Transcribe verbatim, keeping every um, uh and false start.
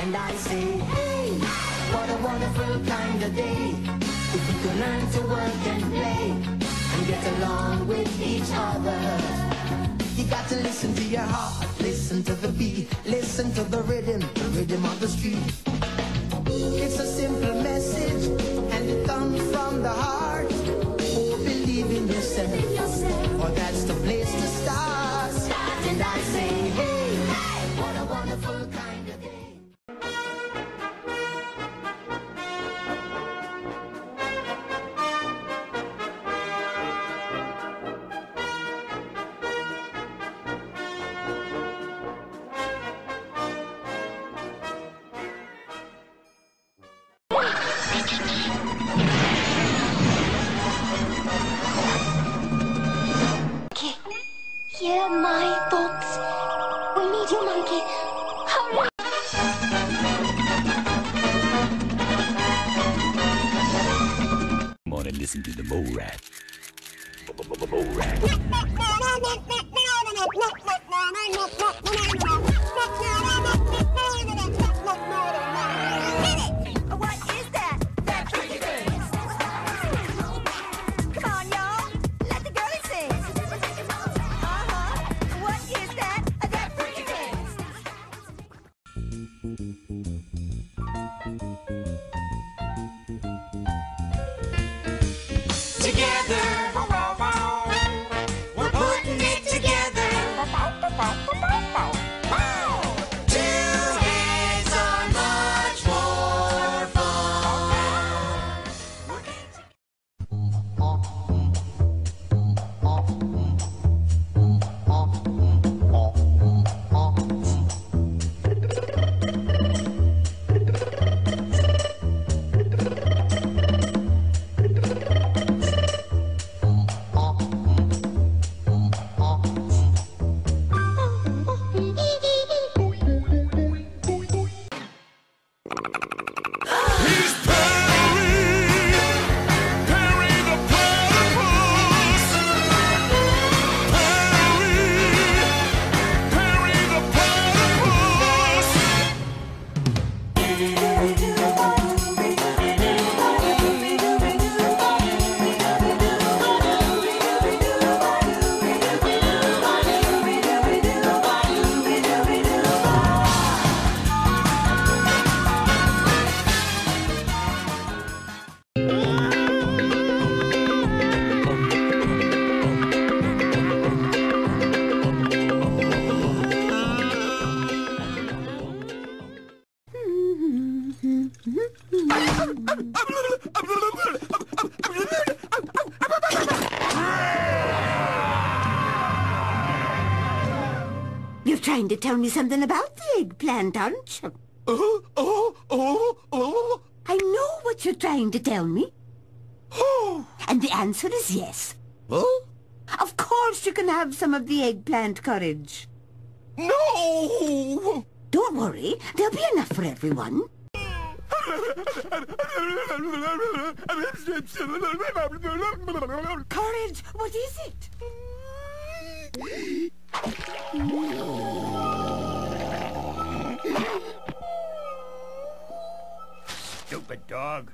and I say, hey, what a wonderful kind of day. If we can learn to work and play and get along with each other. You got to listen to your heart, listen to the beat, listen to the rhythm, the rhythm of the street. It's a simple message and it comes from the heart. Oh, believe in yourself, oh, that's the place to start. And I say, hey, what a wonderful kind of day. Here are my books. We need you, monkey. Hurry! Come on and listen to the mole rat. Mole rat. What is that? That pretty thing. Come on, y'all. Let the girls sing. Together, we're putting it together. Two heads are much more You're trying to tell me something about the eggplant, aren't you? Oh, oh, oh, oh. I know what you're trying to tell me. Oh. And the answer is yes. Huh? Of course you can have some of the eggplant, Courage. No! Don't worry, there'll be enough for everyone. Courage, what is it? Stupid dog.